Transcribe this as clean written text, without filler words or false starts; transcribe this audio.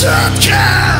Subject!